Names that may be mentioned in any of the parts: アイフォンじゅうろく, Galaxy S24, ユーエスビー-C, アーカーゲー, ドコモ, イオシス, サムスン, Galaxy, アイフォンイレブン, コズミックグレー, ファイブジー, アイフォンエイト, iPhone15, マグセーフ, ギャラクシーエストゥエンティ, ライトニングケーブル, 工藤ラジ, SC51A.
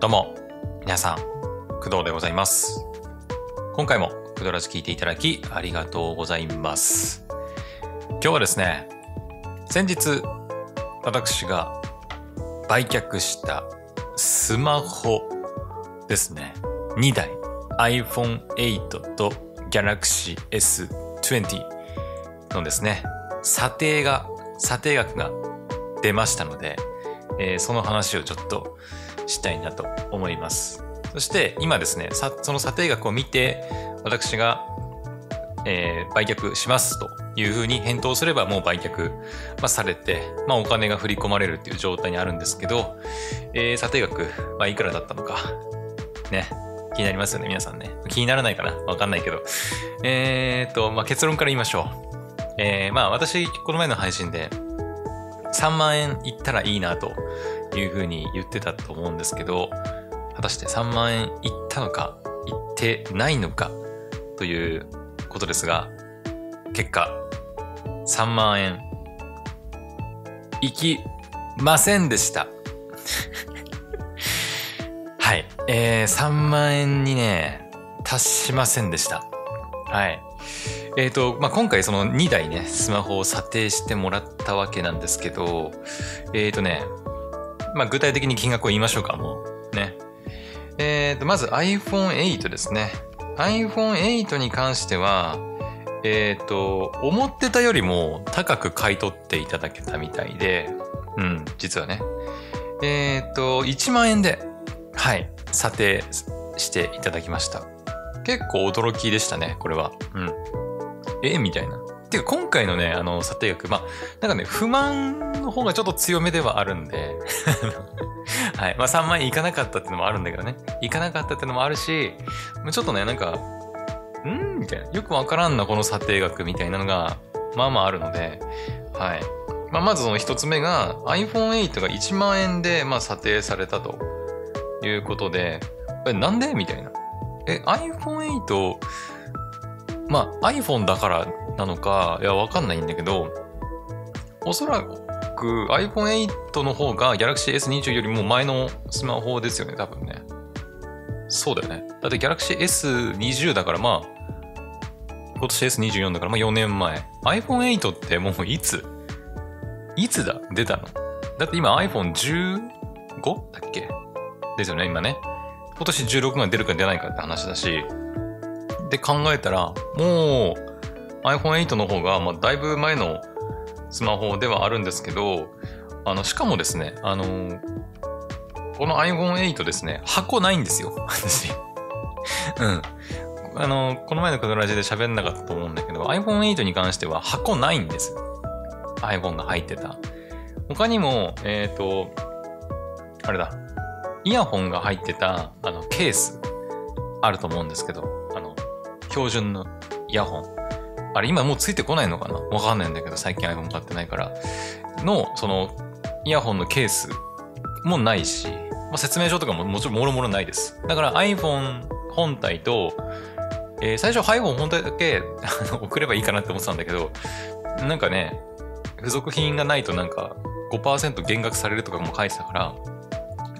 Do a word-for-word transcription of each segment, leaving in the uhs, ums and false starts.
どうも皆さん、工藤でございます。今回も工藤ラジ聞いていただきありがとうございます。今日はですね、先日私が売却したスマホですね、にだい アイフォンエイト と ギャラクシーエストゥエンティ のですね、査定が査定額が出ましたので、えー、その話をちょっとしたいなと思います。そして今ですね、その査定額を見て私が、えー、売却しますというふうに返答すれば、もう売却、まあ、されて、まあ、お金が振り込まれるっていう状態にあるんですけど、えー、査定額、まあ、いくらだったのかね、気になりますよね皆さんね。気にならないかな、わかんないけど、えーっと、まあ、結論から言いましょう。えー、まあ私この前の配信でさんまんえんいったらいいなというふうに言ってたと思うんですけど、果たしてさんまんえんいったのかいってないのかということですが、結果さんまんえんいきませんでしたはい、えー、さんまんえんにね達しませんでした。はい、えーとまあ、今回そのにだいね、スマホを査定してもらったわけなんですけど、えーとね、まあ、具体的に金額を言いましょうか、もうね。えーと、まず アイフォンエイト ですね。アイフォンエイト に関しては、えーと、思ってたよりも高く買い取っていただけたみたいで、うん、実はね。えーと、いちまんえんで、はい、査定していただきました。結構驚きでしたね、これは。うん。えみたいな。っていうか今回のね、あの査定額、まあなんかね、不満の方がちょっと強めではあるんではい、まあさんまんえんいかなかったっていうのもあるんだけどね、いかなかったっていうのもあるし、ちょっとね、なんかんみたいな、よくわからんなこの査定額みたいなのがまあまああるので、はい、まあ、まずその一つ目が アイフォンエイト がいちまんえんで、まあ、査定されたということで、えなんでみたいな、え アイフォンエイト、まあ iPhone だからなのか、いやわかんないんだけど、おそらく アイフォンエイト の方が ギャラクシーエストゥエンティ よりも前のスマホですよね、多分ね。そうだよね。だって ギャラクシーエストゥエンティ だからまあ、今年 エストゥエンティフォー だからまあよねんまえ。アイフォンエイト ってもういついつだ出たの？だって今 アイフォンじゅうご だっけですよね、今ね。今年じゅうろくが出るか出ないかって話だし、で考えたらもう アイフォンエイト の方がまあだいぶ前のスマホではあるんですけど、あのしかもですね、あのー、この アイフォンエイト ですね、箱ないんですよ私うん、あのー、この前のクドラジで喋んなかったと思うんだけど、 アイフォンエイト に関しては箱ないんです。 iPhone が入ってた他にもえっとあれだ、イヤホンが入ってたあのケースあると思うんですけど、標準のイヤホン、あれ今もうついてこないのかな、わかんないんだけど、最近 iPhone 買ってないから、のそのイヤホンのケースもないし、まあ、説明書とかももちろんもろもろないです。だから iPhone 本体と、えー、最初 iPhone 本体だけ送ればいいかなって思ってたんだけど、なんかね、付属品がないとなんか ごパーセント 減額されるとかも書いてたから、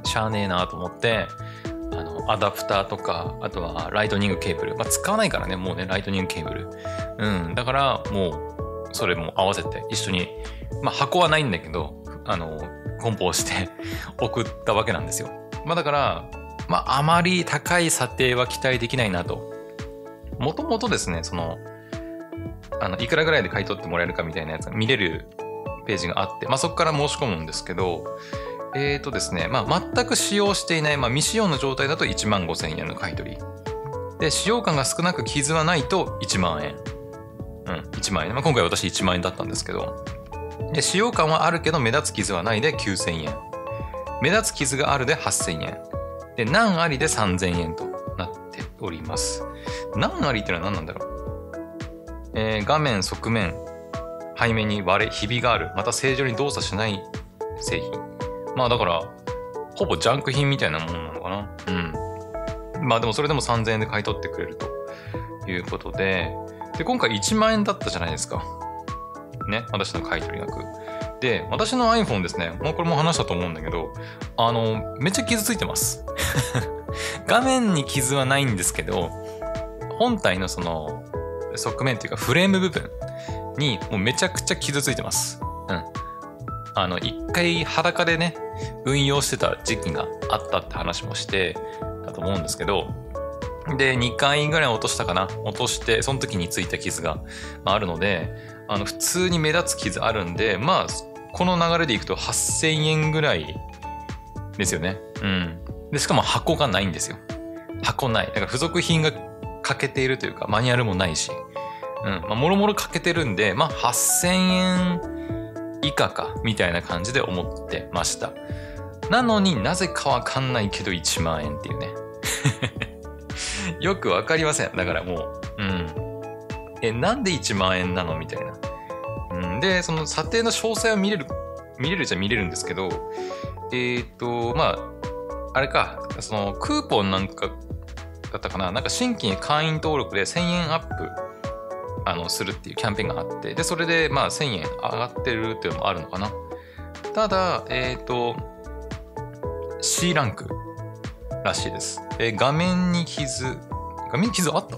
しゃあねえなと思って、あのアダプターとか、あとはライトニングケーブル、まあ、使わないからね、もうね、ライトニングケーブル、うん、だからもうそれも合わせて一緒に、まあ、箱はないんだけど、あの梱包して送ったわけなんですよ。まあ、だから、まあ、あまり高い査定は期待できないなと。もともとですね、そのあのいくらぐらいで買い取ってもらえるかみたいなやつが見れるページがあって、まあ、そこから申し込むんですけど、えーとですね、まあ、全く使用していない、まあ、未使用の状態だといちまんごせんえんの買い取りで、使用感が少なく傷はないといちまんえん、うん、いちまんえん、まあ、今回私いちまんえんだったんですけど、で使用感はあるけど目立つ傷はないできゅうせんえん、目立つ傷があるではっせんえんで、難ありでさんぜんえんとなっております。難ありってのは何なんだろう、えー、画面側面背面に割れひびがある、また正常に動作しない製品、まあだからほぼジャンク品みたいなものなのかな。うん。まあでもそれでもさんぜんえんで買い取ってくれるということで、で今回いちまんえんだったじゃないですか。ね、私の買い取り額。で、私の iPhone ですね、もうこれも話したと思うんだけど、あのめっちゃ傷ついてます画面に傷はないんですけど、本体のその側面というかフレーム部分にもうめちゃくちゃ傷ついてます。うん、あの一回裸でね運用してた時期があったって話もしてだと思うんですけど、でにかいぐらい落としたかな、落としてその時についた傷があるので、あの普通に目立つ傷あるんで、まあこの流れでいくとはっせんえんぐらいですよね。うんでしかも箱がないんですよ。箱ない、だから付属品が欠けているというかマニュアルもないし、うんまあ、もろもろ欠けてるんで、まあはっせんえん以下かみたいな感じで思ってました。なのになぜかわかんないけどいちまんえんっていうねよくわかりません。だからもう、うん、えなんでいちまんえんなのみたいな、うん、でその査定の詳細を見れる見れるじゃ見れるんですけど、えっとまああれか、そのクーポンなんかだったかな、なんか新規会員登録でせんえんアップあのするっていうキャンペーンがあって、でそれでまあせんえん上がってるっていうのもあるのかな。ただえっと C ランクらしいです。え画面に傷画面に傷あった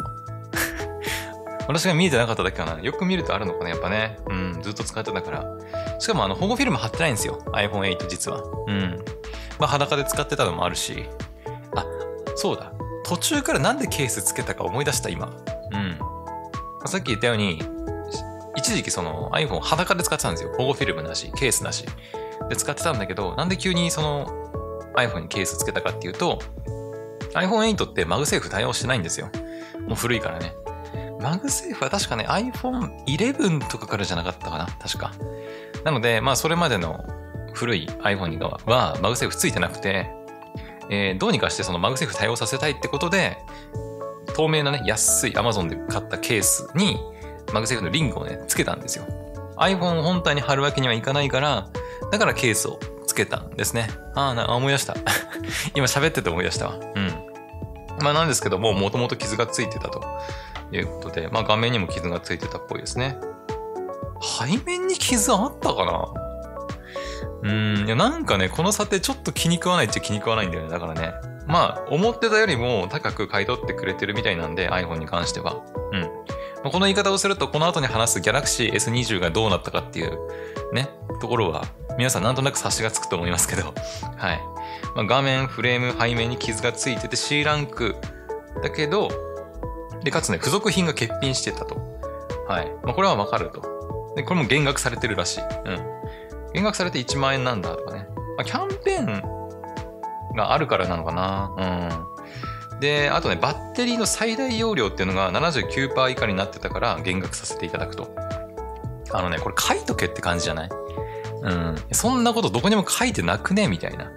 私が見えてなかっただけかな。よく見るとあるのかな、やっぱね。うんずっと使ってたから。しかもあの保護フィルム貼ってないんですよ アイフォンエイト 実は。うんまあ裸で使ってたのもあるし、あそうだ、途中からなんでケースつけたか思い出した今。うんさっき言ったように一時期その iPhone 裸で使ってたんですよ。保護フィルムなしケースなしで使ってたんだけど、なんで急にそのiPhone にケースつけたかっていうと、 アイフォンエイト ってマグセーフ対応してないんですよ。もう古いからね。マグセーフは確かね アイフォンイレブン とかからじゃなかったかな確か。なのでまあそれまでの古い iPhone 側はマグセーフついてなくて、えー、どうにかしてそのマグセーフ対応させたいってことで、透明なね安い Amazon で買ったケースにマグセーフのリングをねつけたんですよ。 iPhone 本体に貼るわけにはいかないから、だからケースをつけたんですね。ああ思い出した今喋ってて思い出したわ。うんまあなんですけども、もともと傷がついてたということで、まあ画面にも傷がついてたっぽいですね。背面に傷あったかな。うんいやなんかね、この査定ちょっと気に食わないっちゃ気に食わないんだよね。だからねまあ思ってたよりも高く買い取ってくれてるみたいなんで iPhone に関しては。うんこの言い方をすると、この後に話す Galaxy エスにじゅう がどうなったかっていうねところは皆さんなんとなく察しがつくと思いますけどはい、まあ、画面フレーム背面に傷がついてて C ランクだけど、でかつね付属品が欠品してたと。はい、まあ、これはわかると。でこれも減額されてるらしい。うん減額されていちまんえんなんだとかね、まあ、キャンペーンがあるからなのかな。うんであとね、バッテリーの最大容量っていうのが ななじゅうきゅうパーセント 以下になってたから減額させていただくと。あのねこれ書いとけって感じじゃない？うんそんなことどこにも書いてなくねみたいな。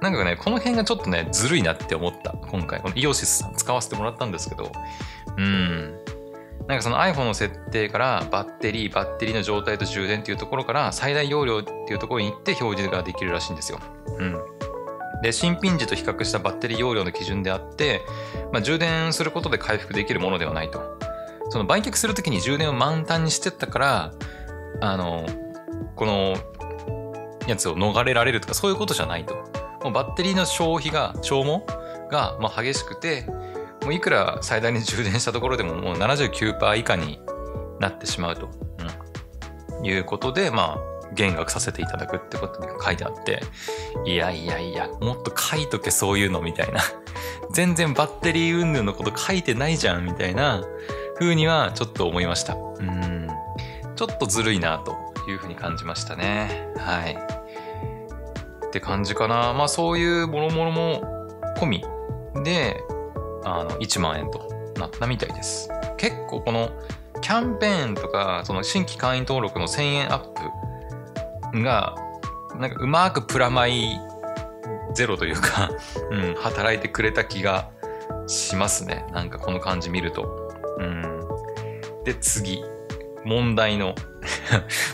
なんかねこの辺がちょっとねずるいなって思った。今回このイオシスさん使わせてもらったんですけど、うんなんかその iPhone の設定からバッテリーバッテリーの状態と充電っていうところから最大容量っていうところに行って表示ができるらしいんですよ。うんで新品時と比較したバッテリー容量の基準であって、まあ、充電することで回復できるものではないと。その売却するときに充電を満タンにしてったから、あのこのやつを逃れられるとかそういうことじゃないと。もうバッテリーの消費が消耗がまあ激しくて、もういくら最大に充電したところでももう ななじゅうきゅうパーセント 以下になってしまうと、うん、いうことでまあ減額させていただくってことに書いてあって、いやいやいやもっと書いとけそういうのみたいな全然バッテリー云々のこと書いてないじゃんみたいな風にはちょっと思いました。うん、ちょっとずるいなという風に感じましたね。はいって感じかな。まあそういうもろもろも込みであのいちまんえんとなったみたいです。結構このキャンペーンとかその新規会員登録のせんえんアップがなんかうまくプラマイゼロというか、うん、働いてくれた気がしますね。なんかこの感じ見ると、うん、で次問題の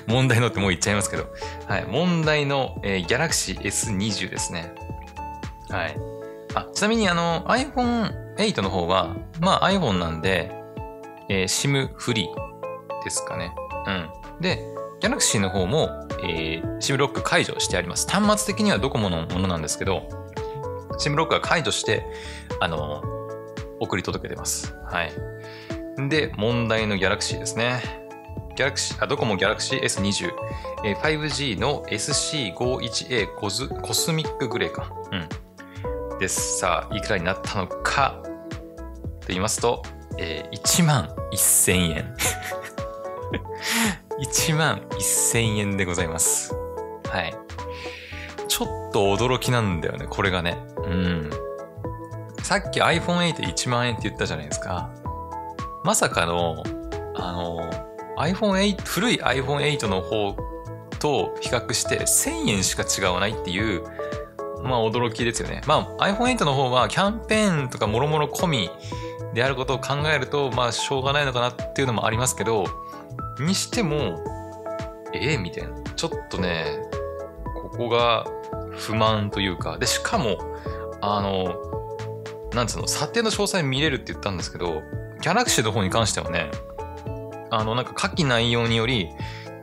問題のってもう言っちゃいますけど、はい、問題の、えー、Galaxy エスにじゅう ですね。はい、あちなみにあの アイフォンエイト の方は、まあ、iPhone なんで、えー、SIM フリーですかね。うんで Galaxy の方も、えー、シムロック解除してあります。端末的にはドコモのものなんですけど、シムロックは解除して、あの、送り届けてます。はい。で、問題の Galaxy ですね。Galaxy、あ、ドコモ Galaxy エスにじゅう、えー、ファイブジー の エスシーごじゅういちエー コズ、コスミックグレーか。うん。です。さあ、いくらになったのか、と言いますと、えー、いちまんせんえん。いちまんせんえんでございます。はい。ちょっと驚きなんだよね、これがね。うん。さっき アイフォンエイト いちまんえんって言ったじゃないですか。まさかの、あの、アイフォンエイト、古い アイフォンエイト の方と比較してせんえんしか違わないっていう、まあ驚きですよね。まあ アイフォンエイト の方はキャンペーンとかもろもろ込みであることを考えると、まあしょうがないのかなっていうのもありますけど、にしても、ええみたいな。ちょっとね、ここが不満というか。で、しかも、あの、なんつうの、査定の詳細見れるって言ったんですけど、Galaxy の方に関してはね、あの、なんか下記内容により、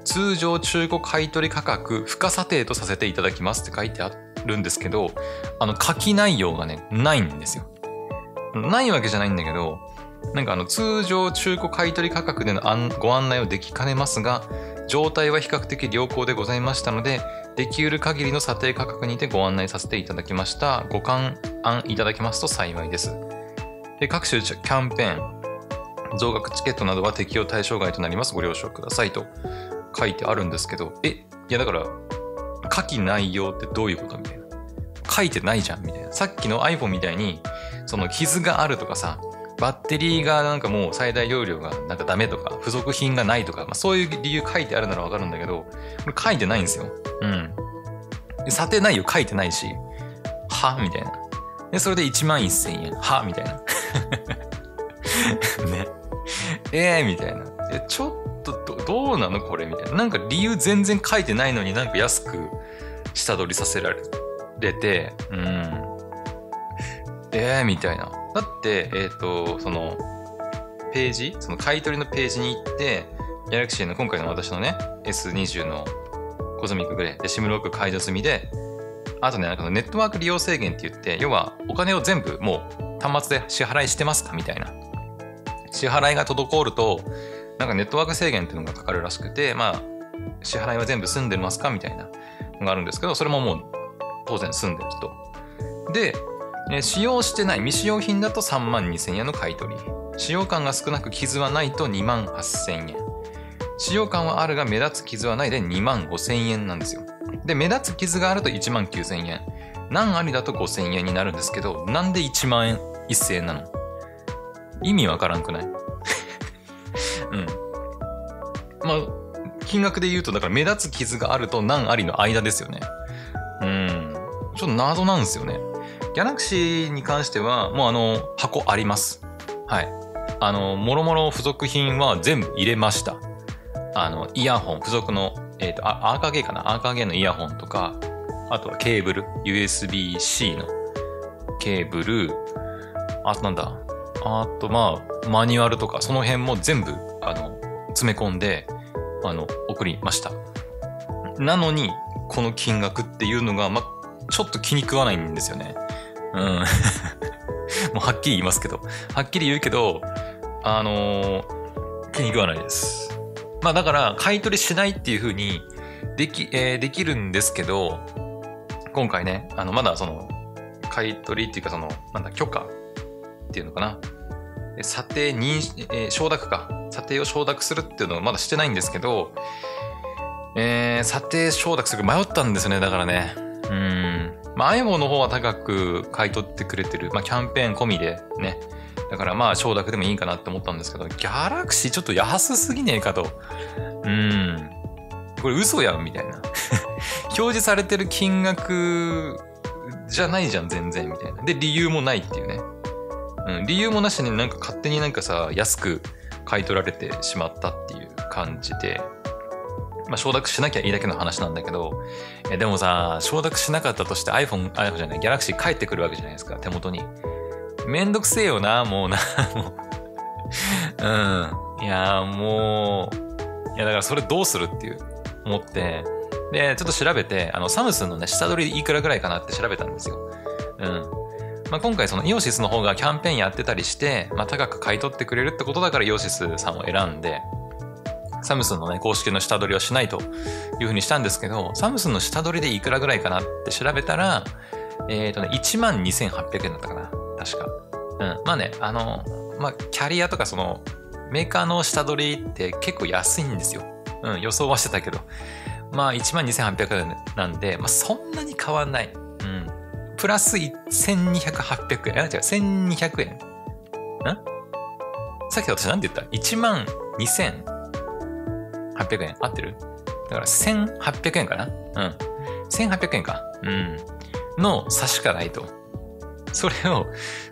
通常中古買取価格、付加査定とさせていただきますって書いてあるんですけど、あの、書き内容がね、ないんですよ。ないわけじゃないんだけど、なんかあの通常中古買取価格でのご案内をできかねますが、状態は比較的良好でございましたので、できうる限りの査定価格にてご案内させていただきました。ご勘案いただけますと幸いです。で、各種キャンペーン、増額チケットなどは適用対象外となります。ご了承くださいと書いてあるんですけど、え、いやだから、下記内容ってどういうことみたいな。書いてないじゃんみたいな。さっきの iPhone みたいに、その傷があるとかさ、バッテリーがなんかもう最大容量がなんかダメとか、付属品がないとか、まあ、そういう理由書いてあるならわかるんだけど、これ書いてないんですよ。うん。査定内容書いてないし、はみたいな。で、それでいちまんせんえん。はみたいな。ね。えーみたいな。え、ちょっとど、どうなのこれみたいな。なんか理由全然書いてないのになんか安く下取りさせられて、うん。えーみたいな。だって、えっと、その、ページ、その買い取りのページに行って、Galaxy の今回の私のね、エスにじゅう のコズミックグレーで、シムロック解除済みで、あとね、なんかネットワーク利用制限って言って、要はお金を全部もう端末で支払いしてますかみたいな。支払いが滞ると、なんかネットワーク制限っていうのがかかるらしくて、まあ、支払いは全部済んでますかみたいなのがあるんですけど、それももう当然済んでると。で、使用してない未使用品だとさんまんにせんえんの買い取り、使用感が少なく傷はないとにまんはっせんえん、使用感はあるが目立つ傷はないでにまんごせんえんなんですよ。で、目立つ傷があるといちまんきゅうせんえん、難ありだとごせんえんになるんですけど、なんでいちまんせんえんなの？意味わからんくない？うん、まあ金額で言うと、だから目立つ傷があると難ありの間ですよね。うん、ちょっと謎なんですよね。Galaxy に関しては、もうあの、箱あります。はい。あの、もろもろ付属品は全部入れました。あの、イヤホン、付属の、えっと、アーカーゲーかな？アーカーゲーのイヤホンとか、あとはケーブル、ユーエスビー-C のケーブル、あとなんだ、あとまあ、マニュアルとか、その辺も全部、あの、詰め込んで、あの、送りました。なのに、この金額っていうのが、ま、ちょっと気に食わないんですよね。うん。もうはっきり言いますけど。はっきり言うけど、あのー、気に食わないです。まあだから、買い取りしないっていう風にでき、えー、できるんですけど、今回ね、あの、まだその、買い取りっていうかその、なんだ、許可っていうのかな。査定認、えー、承諾か。査定を承諾するっていうのをまだしてないんですけど、えー、査定承諾するか迷ったんですよね、だからね。うん。まあ、iPhone の方は高く買い取ってくれてる。まあ、キャンペーン込みでね。だからまあ、承諾でもいいかなって思ったんですけど、Galaxy ちょっと安すぎねえかと。うん。これ嘘やん、みたいな。表示されてる金額じゃないじゃん、全然、みたいな。で、理由もないっていうね。うん。理由もなしになんか勝手になんかさ、安く買い取られてしまったっていう感じで。まあ、承諾しなきゃいいだけの話なんだけど、えでもさ、承諾しなかったとして iPhone、iPhone じゃない、Galaxy 返ってくるわけじゃないですか、手元に。めんどくせえよな、もうな、もう。うん。いや、もう、いや、だからそれどうするっていう。思って、で、ちょっと調べて、あの、サムスンのね、下取りでいくらぐらいかなって調べたんですよ。うん。まあ、今回そのイオシスの方がキャンペーンやってたりして、まあ、高く買い取ってくれるってことだからイオシスさんを選んで、サムスンのね、公式の下取りをしないというふうにしたんですけど、サムスンの下取りでいくらぐらいかなって調べたら、えっとね、いちまんにせんはっぴゃくえんだったかな。確か。うん。まあね、あの、まあ、キャリアとかその、メーカーの下取りって結構安いんですよ。うん、予想はしてたけど。まあ、いちまんにせんはっぴゃくえんなんで、まあ、そんなに変わんない。うん。プラスせんにひゃく、はっぴゃくえん。あ、違う、せんにひゃくえん。ん?さっき私何て言った ?いちまんにせんはっぴゃくえん。合ってる?だからせんはっぴゃくえんかな?うん。せんはっぴゃくえんか。うん。の差しかないと。それを、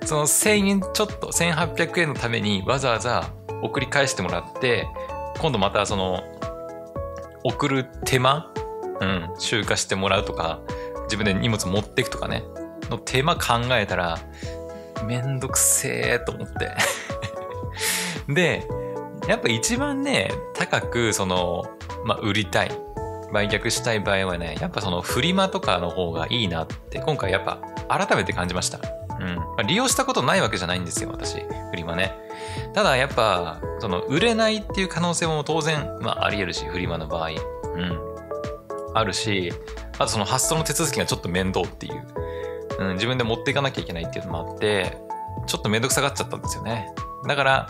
そのせんえんちょっと、せんはっぴゃくえんのためにわざわざ送り返してもらって、今度またその、送る手間、うん、集荷してもらうとか、自分で荷物持っていくとかね、の手間考えたら、めんどくせーと思って。で、やっぱ一番ね、高く、その、まあ、売りたい、売却したい場合はね、やっぱそのフリマとかの方がいいなって、今回やっぱ改めて感じました。うん。まあ、利用したことないわけじゃないんですよ、私、フリマね。ただやっぱその売れないっていう可能性も当然、まあ、ありえるし、フリマの場合、うん、あるし、あとその発送の手続きがちょっと面倒っていう、うん、自分で持っていかなきゃいけないっていうのもあってちょっと面倒くさがっちゃったんですよね。だから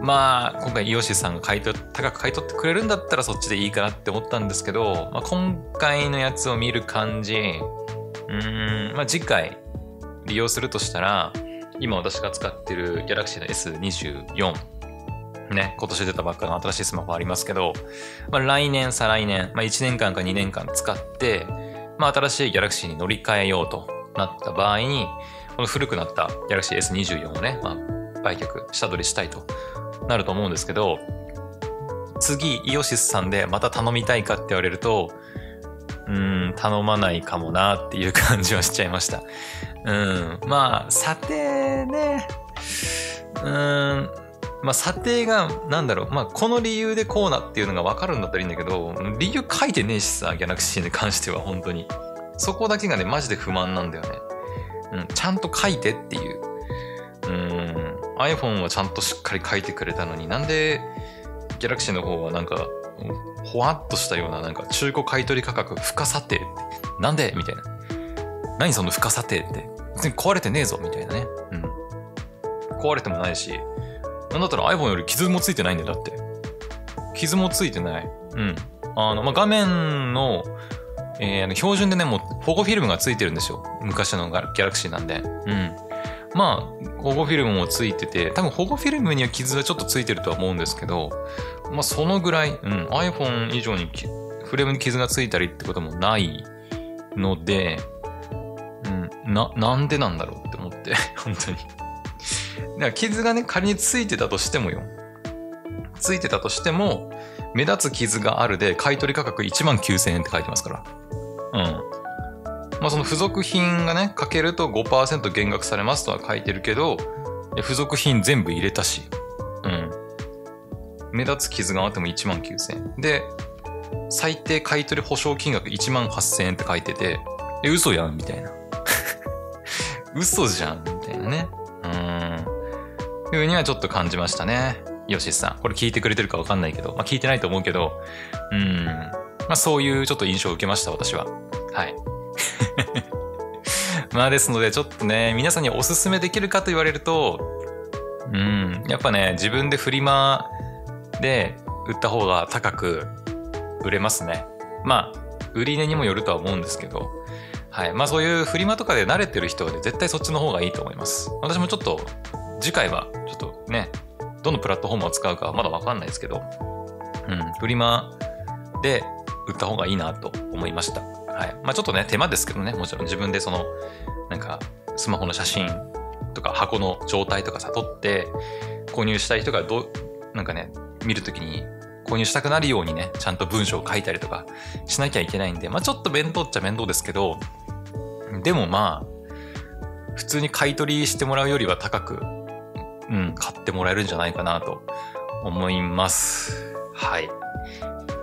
まあ今回イオシスさんが買い取高く買い取ってくれるんだったらそっちでいいかなって思ったんですけど、まあ、今回のやつを見る感じ、うーん、まあ、次回利用するとしたら今私が使ってる Galaxy の エスにじゅうよん ね、今年出たばっかの新しいスマホありますけど、まあ、来年再来年、まあ、いちねんかんかにねんかん使って、まあ、新しい Galaxy に乗り換えようとなった場合にこの古くなった Galaxy エスにじゅうよん をね、まあ、売却下取りしたいとなると思うんですけど、次イオシスさんでまた頼みたいかって言われると、うーん、頼まないかもなっていう感じはしちゃいました。うん、まあ査定ね、うーん、まあ査定がなんだろう、まあこの理由でこうなっていうのが分かるんだったらいいんだけど、理由書いてねえしさ、ギャラクシーに関しては本当にそこだけがねマジで不満なんだよね。うん、ちゃんと書いてっていう。うーん、 iPhone はちゃんとしっかり書いてくれたのに、なんでギャラクシーの方はなんかほわっとしたような、なんか中古買取価格付加査定ってなんでみたいな、何その付加査定って、別に壊れてねえぞみたいなね、うん、壊れてもないし、なんだったら iPhone より傷もついてないんだよ、だって傷もついてない、うん、あの、まあ、画面の、えー、標準でねもう保護フィルムがついてるんですよ、昔のギャラクシーなんで、うん、まあ保護フィルムもついてて、多分保護フィルムには傷はちょっとついてるとは思うんですけど、まあそのぐらい、うん、iPhone 以上にフレームに傷がついたりってこともないので、うん、な、なんでなんだろうって思って、本当に。だから傷がね、仮についてたとしてもよ。ついてたとしても、目立つ傷があるで、買取価格いちまんきゅうせんえんって書いてますから。うん。まあその付属品がね、かけると ごパーセント 減額されますとは書いてるけど、付属品全部入れたし。うん。目立つ傷があってもいちまんきゅうせんえん。で、最低買取保証金額いちまんはっせんえんって書いてて、え、嘘やんみたいな。嘘じゃんみたいなね。うーん。いうふうにはちょっと感じましたね。イオシスさん。これ聞いてくれてるかわかんないけど、まあ聞いてないと思うけど、うーん。まあそういうちょっと印象を受けました、私は。はい。まあですので、ちょっとね、皆さんにおすすめできるかと言われると、うん。やっぱね、自分でフリマ、で売った方が高く売れますね。まあ売り値にもよるとは思うんですけど、はい、まあそういうフリマとかで慣れてる人は、ね、絶対そっちの方がいいと思います。私もちょっと次回はちょっとね、どのプラットフォームを使うかはまだ分かんないですけど、うん、フリマで売った方がいいなと思いました。はい、まあちょっとね手間ですけどね、もちろん自分でそのなんかスマホの写真とか箱の状態とかさ撮って購入したい人がどなんかね。見るときに購入したくなるようにねちゃんと文章を書いたりとかしなきゃいけないんで、まあちょっと面倒っちゃ面倒ですけど、でもまあ普通に買い取りしてもらうよりは高く、うん、買ってもらえるんじゃないかなと思います。はい。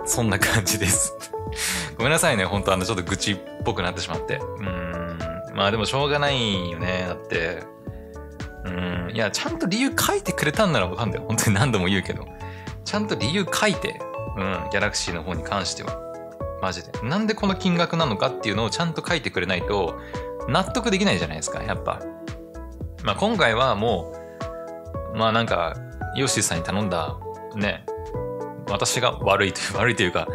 そんな感じですごめんなさいね、本当あのちょっと愚痴っぽくなってしまって、うーん、まあでもしょうがないよね。だってうーん、いやちゃんと理由書いてくれたんならわかんないよ、本当に何度も言うけど、ちゃんと理由書いて、うん、ギャラクシーの方に関してはマジでなんでこの金額なのかっていうのをちゃんと書いてくれないと納得できないじゃないですか、やっぱ。まあ今回はもうまあなんかヨッシーさんに頼んだね、私が悪いという悪いというか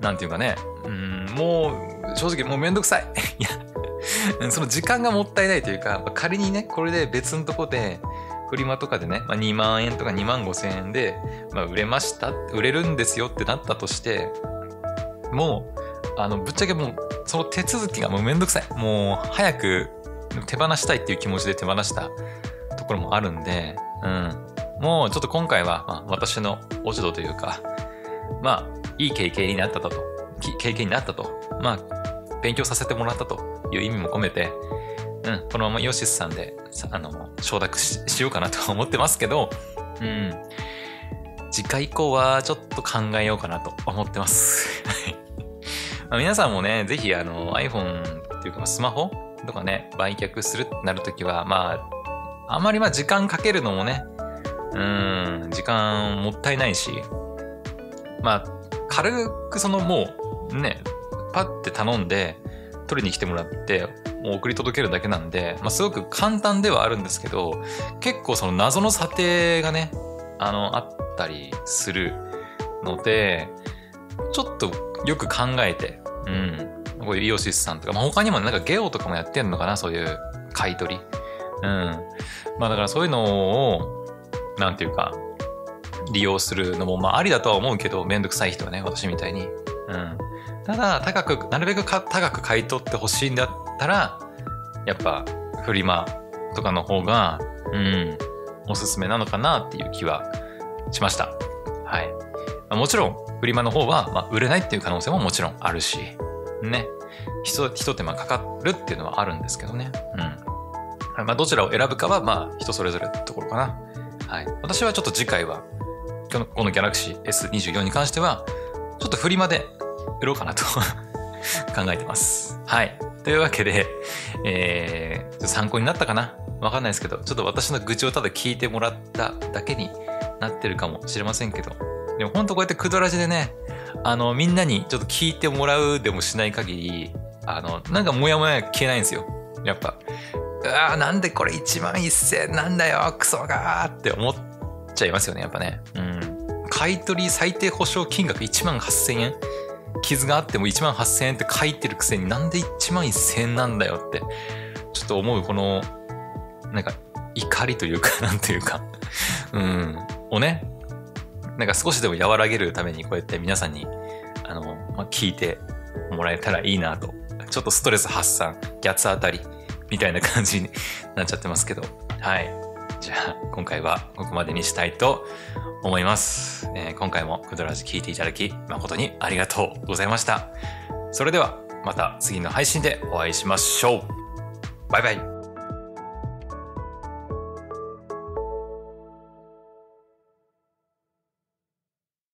なんていうかね、うん、もう正直もうめんどくさいいやその時間がもったいないというか、仮にねこれで別のとこでフリマとかでね、まあ、にまんえんとかにまんごせんえんで、まあ、売れました売れるんですよってなったとして、もうあのぶっちゃけもうその手続きがもうめんどくさい、もう早く手放したいっていう気持ちで手放したところもあるんで、うん、もうちょっと今回は、まあ、私の落ち度というか、まあいい経験になったと経験になったと、まあ勉強させてもらったという意味も込めて、うん、このままヨシスさんであの承諾 し, しようかなとは思ってますけど、うん、次回以降はちょっと考えようかなと思ってますまあ皆さんもね、ぜひあの iPhone というかスマホとかね売却するってなるときは、まああまりまあ時間かけるのもね、うん、時間もったいないし、まあ軽くそのもうねパッて頼んで取りに来てもらってもう送り届けるだけなんで、まあ、すごく簡単ではあるんですけど、結構その謎の査定がね あのあったりするので、ちょっとよく考えて、うん、こういうイオシスさんとか、まあ、他にもなんかゲオとかもやってんのかな、そういう買い取り、うん、まあだからそういうのをなんていうか利用するのもまあありだとは思うけど、めんどくさい人はね、私みたいに、うん。ただ高くなるべくか高く買い取ってほしいんだったら、やっぱフリマとかの方が、うん、おすすめなのかなっていう気はしました。はい、まあ、もちろんフリマの方は、まあ、売れないっていう可能性ももちろんあるしね、ひと、ひと手間かかるっていうのはあるんですけどね、うん、まあ、どちらを選ぶかはまあ人それぞれってところかな。はい、私はちょっと次回はこの、この Galaxy エスにじゅうよん に関してはちょっとフリマで売ろうかなと考えてます。はい。というわけで、えー、参考になったかな？わかんないですけど、ちょっと私の愚痴をただ聞いてもらっただけになってるかもしれませんけど、でも本当こうやってくだらじでね、あの、みんなにちょっと聞いてもらうでもしない限り、あの、なんかモヤモヤ消えないんですよ。やっぱ、うわー、なんでこれいちまんせんえんなんだよ、クソがーって思っちゃいますよね、やっぱね。うん。買取最低保証金額いちまんはっせんえん。傷があってもいちまんはっせんえんって書いてるくせに、なんでいちまんせんえんなんだよってちょっと思う、このなんか怒りというかなんというかうんをね、なんか少しでも和らげるためにこうやって皆さんにあの、まあ、聞いてもらえたらいいなと、ちょっとストレス発散、ギャツ当たりみたいな感じになっちゃってますけど、はい、じゃあ今回はここまでにしたいと思います。えー、今回もくだらじ聞いていただき誠にありがとうございました。それではまた次の配信でお会いしましょう。バイバイ。